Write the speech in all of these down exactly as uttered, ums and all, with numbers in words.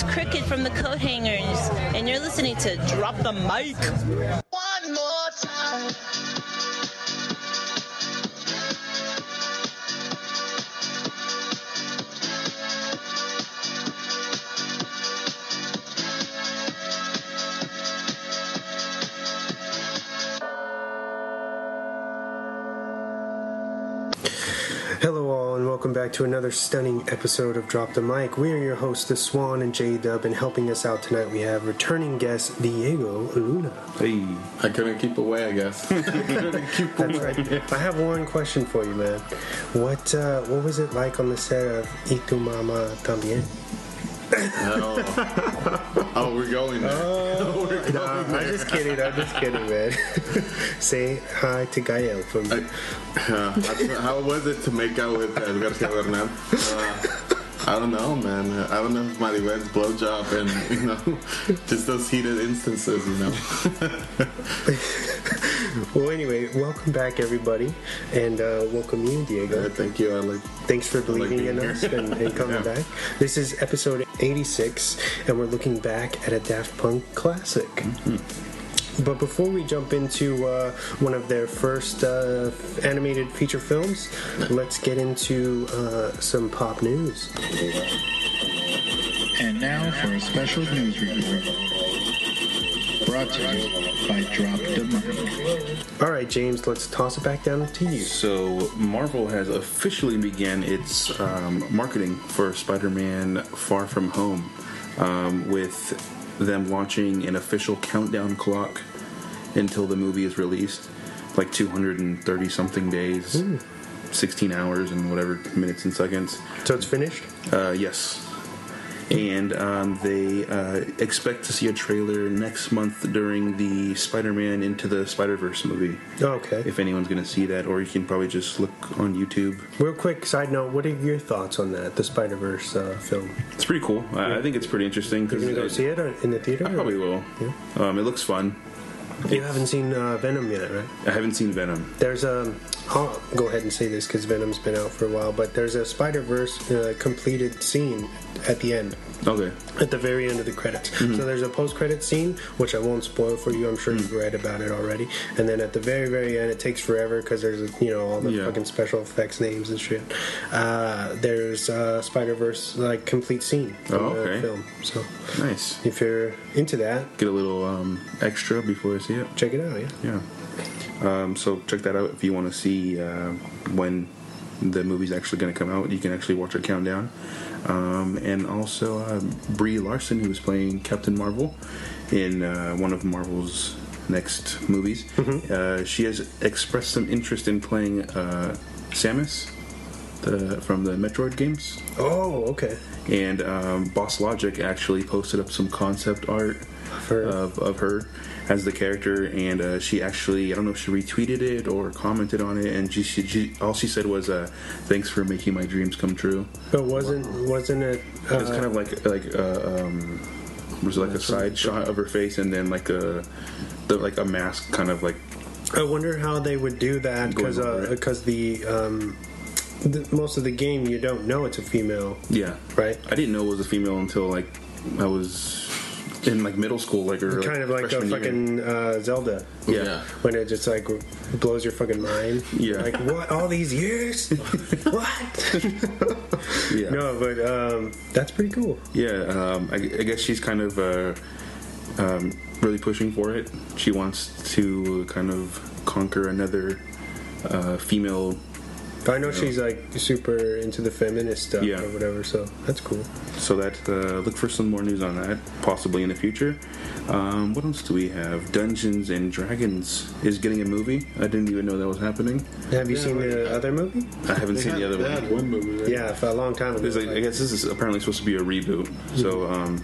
It's Cricket from the Coat Hangers, and you're listening to Drop the Mic. One more time. Hello all, and welcome back to another stunning episode of Drop the Mic. We are your hosts, The Swan and J-Dub, and helping us out tonight we have returning guest, Diego Luna. Hey, I couldn't keep away, I guess. I couldn't keep That's away. Right. I have one question for you, man. What uh, what was it like on the set of Y Tu Mama Tambien? Oh. oh, we're going there. Oh, we're going nah, there. I'm just kidding. I'm just kidding, man. Say hi to Gael from. I, uh, how was it to make out with uh, Garcia Bernal? Uh, I don't know, man. I don't know if Maribel's blowjob and, you know, just those heated instances, you know. Well, anyway, welcome back, everybody, and uh, welcome you, Diego. Uh, thank you, Alec. Thanks for believing like in here. us and, and coming yeah. back. This is episode eighty-six, and we're looking back at a Daft Punk classic. Mm-hmm. But before we jump into uh, one of their first uh, animated feature films, let's get into uh, some pop news. And now for a special news report, brought to you by Drop the Mic. All right, James, let's toss it back down to you. So Marvel has officially began its um, marketing for Spider-Man Far From Home um, with... them launching an official countdown clock until the movie is released, like two hundred thirty something days, mm. sixteen hours and whatever minutes and seconds. So it's finished? Uh, yes. And um, they uh, expect to see a trailer next month during the Spider-Man Into the Spider-Verse movie. Oh, okay. If anyone's going to see that, or you can probably just look on YouTube. Real quick, side note, what are your thoughts on that, the Spider-Verse uh, film? It's pretty cool. Yeah. I, I think it's pretty interesting. You're going to go see it in the theater? I probably will. Yeah. Um, it looks fun. You haven't seen uh, Venom yet, right? I haven't seen Venom. There's a... I'll go ahead and say this because Venom's been out for a while, but there's a Spider-Verse uh, completed scene at the end. Okay. At the very end of the credits. Mm-hmm. So there's a post-credit scene, which I won't spoil for you. I'm sure mm-hmm. you've read about it already. And then at the very, very end, it takes forever because there's, you know, all the yeah. fucking special effects names and shit. Uh, there's a Spider-Verse, like, complete scene from oh, okay. the film. So nice. If you're into that. Get a little um, extra before you see it. Check it out, yeah. Yeah. Um, so check that out if you want to see uh, when the movie's actually going to come out. You can actually watch it countdown. Um, and also uh, Brie Larson, who is playing Captain Marvel in uh, one of Marvel's next movies, mm-hmm. uh, she has expressed some interest in playing uh, Samus the, from the Metroid games. Oh, okay. And um, BossLogic actually posted up some concept art her. Of, of her as the character, and uh, she actually, I don't know if she retweeted it or commented on it, and she, she, she all she said was, uh, "Thanks for making my dreams come true." But wasn't wow. wasn't it? Uh, it was kind of like like uh, um, was it like a side shot of her face, and then like a the, like a mask, kind of like. I wonder how they would do that because because uh, the. Um, The, most of the game you don't know it's a female. Yeah. Right? I didn't know it was a female until like I was in like middle school, like or kind like of like a year. fucking uh, Zelda. Yeah. yeah. When it just like blows your fucking mind. Yeah. Like what? All these years? What? Yeah. No, but um, that's pretty cool. Yeah. Um, I, I guess she's kind of uh, um, really pushing for it. She wants to kind of conquer another uh, female. I know she's like super into the feminist stuff yeah. or whatever, so that's cool. So that uh, look for some more news on that, possibly in the future. Um, what else do we have? Dungeons and Dragons is getting a movie. I didn't even know that was happening. Have you yeah, seen the I, other movie? I haven't they seen had, the other one. one movie, right? Yeah, for a long time ago. Like, like, I guess this is apparently supposed to be a reboot. Mm-hmm. So, um,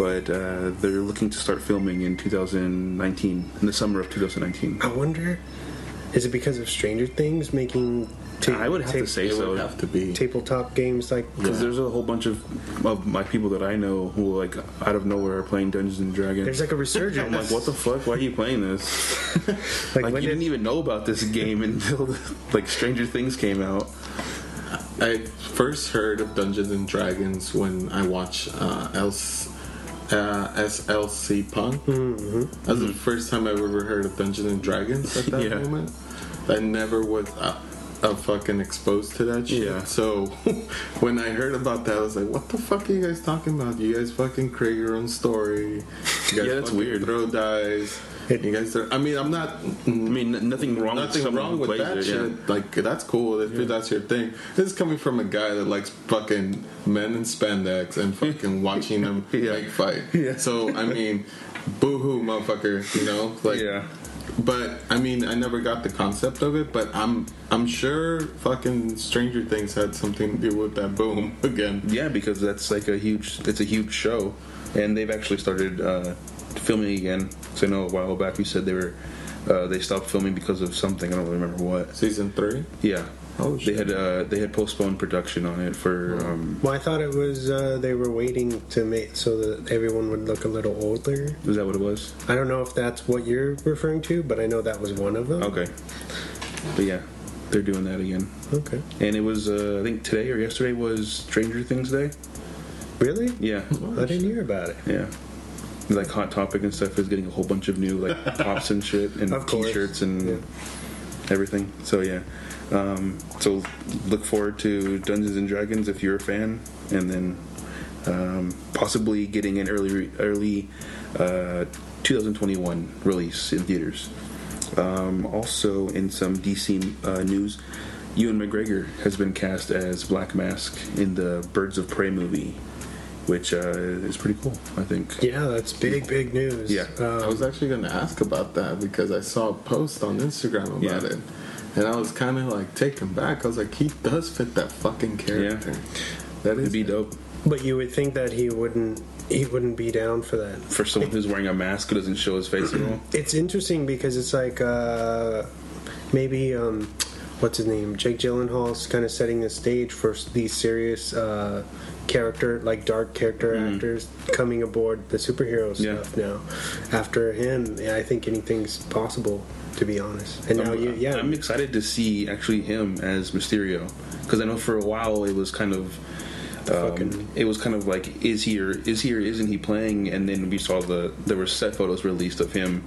but uh, they're looking to start filming in two thousand nineteen, in the summer of two thousand nineteen. I wonder, is it because of Stranger Things making? Ta- I would have ta- to say it so. Would have to be tabletop games, like because yeah. there's a whole bunch of, of my people that I know who like out of nowhere are playing Dungeons and Dragons. There's like a resurgence. I'm like, what the fuck? Why are you playing this? like, like you did... didn't even know about this game until the, like Stranger Things came out. I first heard of Dungeons and Dragons when I watched uh, Else. uh, S L C Punk. Mm-hmm. That's mm-hmm. the first time I've ever heard of Dungeons and Dragons at that yeah. moment. I never was uh, uh, fucking exposed to that shit. Yeah. So when I heard about that, I was like, what the fuck are you guys talking about? You guys fucking create your own story. You guys yeah, that's weird. Throw dice. You guys are, I mean, I'm not. I mean, nothing wrong. Nothing with wrong with that it, shit. Yeah. Like, that's cool if yeah. that's your thing. This is coming from a guy that likes fucking men in spandex and fucking watching them yeah. like fight. Yeah. So I mean, boohoo, motherfucker. You know, like. Yeah. But I mean, I never got the concept of it. But I'm, I'm sure fucking Stranger Things had something to do with that boom again. Yeah, because that's like a huge. It's a huge show, and they've actually started. Uh, filming again, because I know a while back you said they were uh, they stopped filming because of something. I don't remember what. Season three? Yeah. Oh shit. They had uh, they had postponed production on it for. Oh. Um, well, I thought it was uh, they were waiting to make so that everyone would look a little older. Is that what it was? I don't know if that's what you're referring to, but I know that was one of them. Okay. But yeah, they're doing that again. Okay. And it was uh, I think today or yesterday was Stranger Things Day. Really? Yeah. Well, I didn't hear about it. Yeah. Like Hot Topic and stuff is getting a whole bunch of new like tops and shit and t-shirts and yeah. everything. So yeah, um, so look forward to Dungeons and Dragons if you're a fan, and then um, possibly getting an early early uh, twenty twenty-one release in theaters. Um, also, in some D C uh, news, Ewan McGregor has been cast as Black Mask in the Birds of Prey movie. Which uh, is pretty cool, I think. Yeah, that's big, big news. Yeah, um, I was actually going to ask about that because I saw a post on Instagram about yeah. it, and I was kind of like taken back. I was like, he does fit that fucking character. Yeah. That is It'd be dope. But you would think that he wouldn't, he wouldn't be down for that. For someone it, who's wearing a mask who doesn't show his face at all. It's interesting because it's like uh, maybe. Um, What's his name? Jake Gyllenhaal's kind of setting the stage for these serious uh, character, like dark character mm. actors coming aboard the superhero yeah. stuff now. After him, yeah, I think anything's possible, to be honest. And now, I'm, you, yeah, I'm excited to see actually him as Mysterio, because I know for a while it was kind of, um, fucking. it was kind of like, is he or is he or isn't he playing? And then we saw the there were set photos released of him.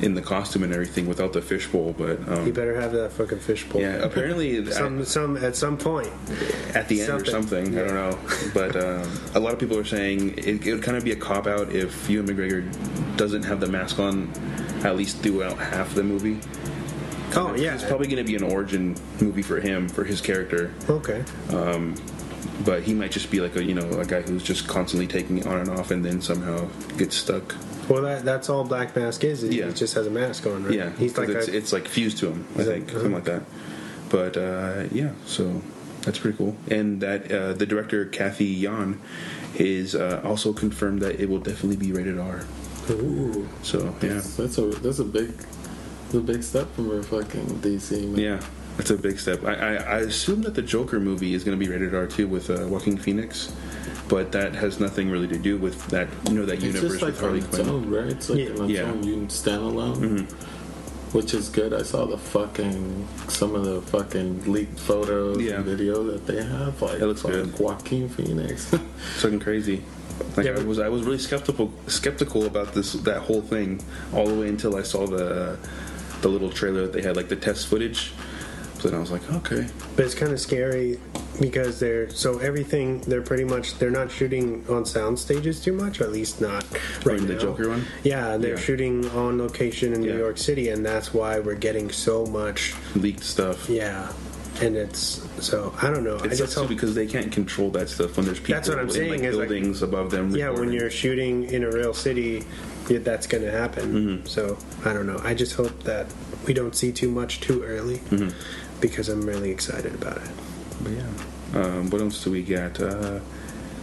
In the costume and everything, without the fishbowl, but um, you better have that fucking fishbowl. Yeah, apparently, some, I, some at some point, at the end something. or something. Yeah. I don't know, but uh, a lot of people are saying it, it would kind of be a cop out if Ewan McGregor doesn't have the mask on, at least throughout half the movie. Oh yeah, it's probably going to be an origin movie for him, for his character. Okay. Um, but he might just be like a you know a guy who's just constantly taking it on and off, and then somehow gets stuck. Well, that, that's all Black Mask is. He yeah. just has a mask on, right? Yeah, he's like it's, a, it's like fused to him, I think, like, uh-huh. something like that. But, uh, yeah, so that's pretty cool. And that uh, the director, Kathy Yan, is uh, also confirmed that it will definitely be rated R. Ooh. So, yeah. That's, that's, a, that's, a, big, that's a big step from her fucking D C, man. Yeah, that's a big step. I, I, I assume that the Joker movie is going to be rated R, too, with uh, Joaquin Phoenix. But that has nothing really to do with that, you know, that it's universe just like with Harley Quinn. It's own, right? It's like yeah. on its yeah. own, you can stand alone, mm-hmm. which is good. I saw the fucking some of the fucking leaked photos yeah. and video that they have. Like, it looks good. Joaquin Phoenix, fucking crazy. Like yeah, I was, I was really skeptical, skeptical about this that whole thing all the way until I saw the uh, the little trailer that they had, like the test footage. And I was like, okay. But it's kind of scary because they're so everything. They're pretty much they're not shooting on sound stages too much, or at least not right now. The Joker one. Yeah, they're yeah. shooting on location in yeah. New York City, and that's why we're getting so much leaked stuff. Yeah, and it's so I don't know. It's I just hope because they can't control that stuff when there's people. That's what I'm in saying. Like is buildings like, above them. Yeah, recording. When you're shooting in a real city, yeah, that's going to happen. Mm-hmm. So I don't know. I just hope that we don't see too much too early. Mm-hmm. Because I'm really excited about it. But yeah. Um, what else do we got? Uh,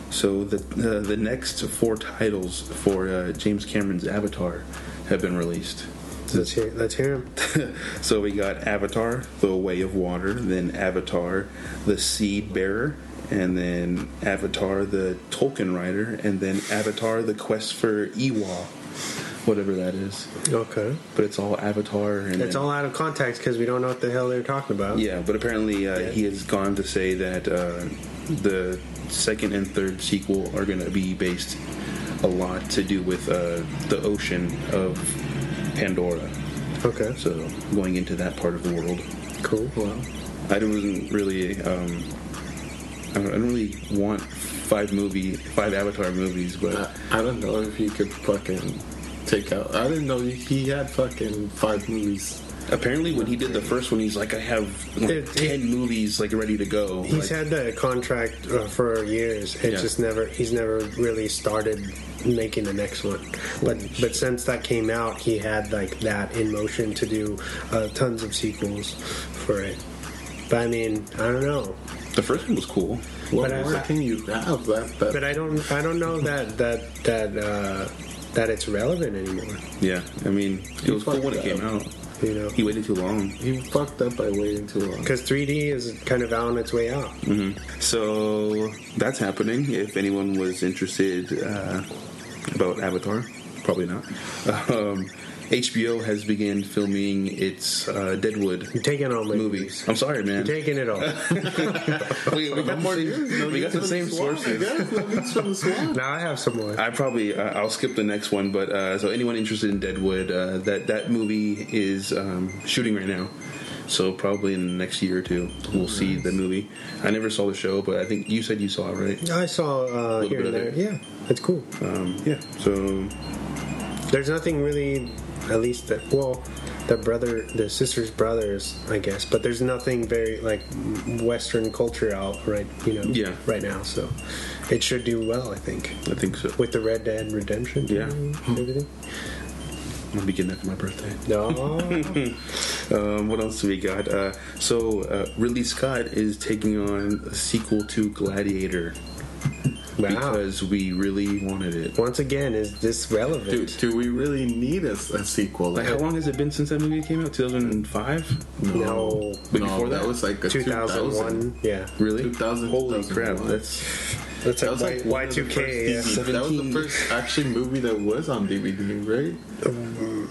so the uh, the next four titles for uh, James Cameron's Avatar have been released. Let's hear, let's hear them. So we got Avatar: The Way of Water, then Avatar: The Sea Bearer, and then Avatar: The Tolkien Rider, and then Avatar: The Quest for Ewa. Whatever that is. Okay. But it's all Avatar. And it's all out of context because we don't know what the hell they're talking about. Yeah, but apparently uh, yeah. he has gone to say that uh, the second and third sequel are going to be based a lot to do with uh, the ocean of Pandora. Okay. So going into that part of the world. Cool. Wow. I don't really, um, I don't really want five movie, five Avatar movies, but uh, I don't know if he could fucking take out. I didn't know he had fucking five movies. Apparently, when he did the first one, he's like, I have like, it, ten it, movies like ready to go. He's like, had that contract uh, for years. It's yeah. just never. He's never really started making the next one. But Ooh. but since that came out, he had like that in motion to do uh, tons of sequels for it. But I mean, I don't know. The first one was cool. What but more I, can you have that, that? But I don't. I don't know that that that uh, that it's relevant anymore. Yeah, I mean, it was cool when it came out. You know, he waited too long. He fucked up by waiting too long. Because three D is kind of on its way out. Mm-hmm. So that's happening. If anyone was interested uh, about Avatar, probably not. Um, H B O has begun filming its uh, Deadwood. You're taking all my movies. movies. I'm sorry, man. You're taking it all. we, we got, more, no, we got the same sources. Now I have some more. I probably uh, I'll skip the next one, but uh, so anyone interested in Deadwood, uh, that that movie is um, shooting right now. So probably in the next year or two, we'll nice. see the movie. I never saw the show, but I think you said you saw it, right? I saw uh, here and there. It. Yeah, that's cool. Um, yeah, so there's nothing really. At least that, well, the brother, the sister's brothers, I guess. But there's nothing very like Western culture out right, you know, yeah. right now. So it should do well, I think. I think so. With the Red Dead Redemption, yeah, and everything. I'm gonna be getting that for my birthday. No. um, what else do we got? Uh, so uh, Ridley Scott is taking on a sequel to Gladiator. Wow. Because we really wanted it. Once again, is this relevant? Dude, do we really need a, a sequel? Like, how long has it been since that movie came out? two thousand five? No. no. But no, before that, that was like a two thousand one. Yeah. Really? two thousand, Holy crap. That's... That's that was like Y two K. That was the first actually movie that was on D V D, right? Um,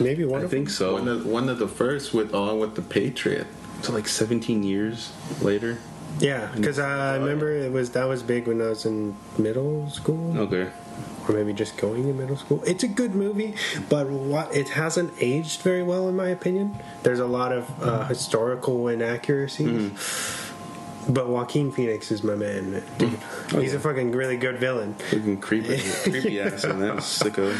maybe one I of think them. so. One of, one of the first with along with The Patriot. So like seventeen years later. Yeah, because I remember it was that was big when I was in middle school. Okay. Or maybe just going to middle school. It's a good movie, but what it hasn't aged very well, in my opinion. There's a lot of uh, historical inaccuracies. Mm-hmm. But Joaquin Phoenix is my man. Dude. Mm-hmm. Oh, He's yeah. a fucking really good villain. Freaking creepy, creepy ass in that sicko.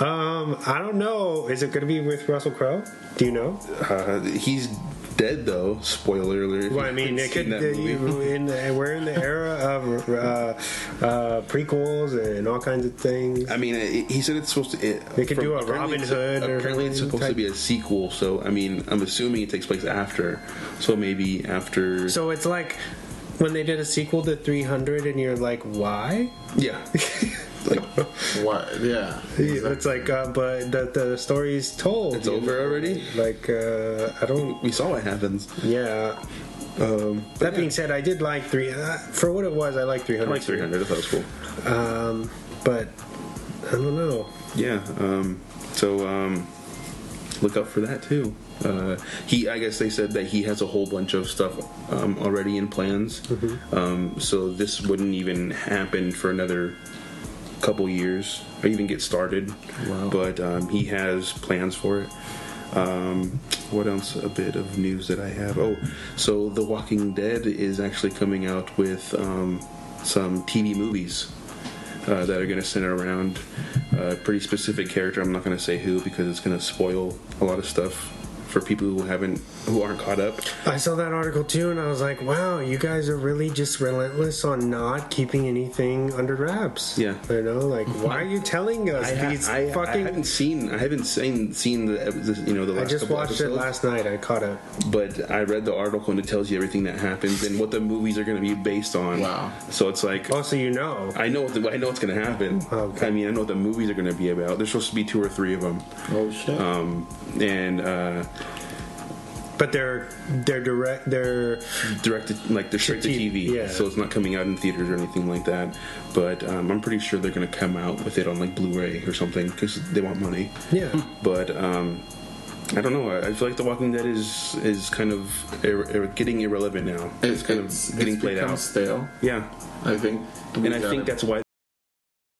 Um, I don't know. Is it going to be with Russell Crowe? Do you know? Uh, he's... dead though. Spoiler alert. Well, I mean, it could, the, you, in the, we're in the era of uh, uh, prequels and all kinds of things. I mean, it, he said it's supposed to. It, they could from, do a Robin Hood. Or apparently, it's supposed type. to be a sequel. So, I mean, I'm assuming it takes place after. So maybe after. So it's like when they did a sequel to three hundred, and you're like, why? Yeah. Like, why? Yeah. Exactly. It's like, uh, but the, the story's told. It's over know? already? Like, uh, I don't... We saw what happens. Yeah. Um, that yeah. being said, I did like three... Uh, for what it was, I liked three hundred. I liked three hundred. I thought it was cool. Um, but, I don't know. Yeah. Um, so, um, look out for that, too. Uh, he, I guess they said that he has a whole bunch of stuff um, already in plans. Mm-hmm. Um, so this wouldn't even happen for another... couple years or even get started. Wow. But um, he has plans for it. Um, what else? A bit of news that I have. Oh, so The Walking Dead is actually coming out with um, some T V movies uh, that are going to center around a pretty specific character. I'm not going to say who because it's going to spoil a lot of stuff for people who haven't, who aren't caught up. I saw that article too, and I was like, "Wow, you guys are really just relentless on not keeping anything under wraps." Yeah, you know, like why are you telling us I, these I, fucking? I haven't seen, I haven't seen seen the, you know, the last. I just couple watched episodes. it last night. I caught up, but I read the article and it tells you everything that happens and what the movies are going to be based on. Wow! So it's like, oh, so you know, I know, the, I know what's going to happen. Okay. I mean, I know what the movies are going to be about. There's supposed to be two or three of them. Oh shit! Um, and. Uh, But they're they're direct they're directed like they're straight to T V, yeah. So it's not coming out in theaters or anything like that. But um, I'm pretty sure they're going to come out with it on like Blu-ray or something because they want money. Yeah. But um, I don't know. I feel like The Walking Dead is is kind of ir- ir- getting irrelevant now. It's, it's kind it's, of getting it's played out. Stale. Yeah, I think, and I think that's why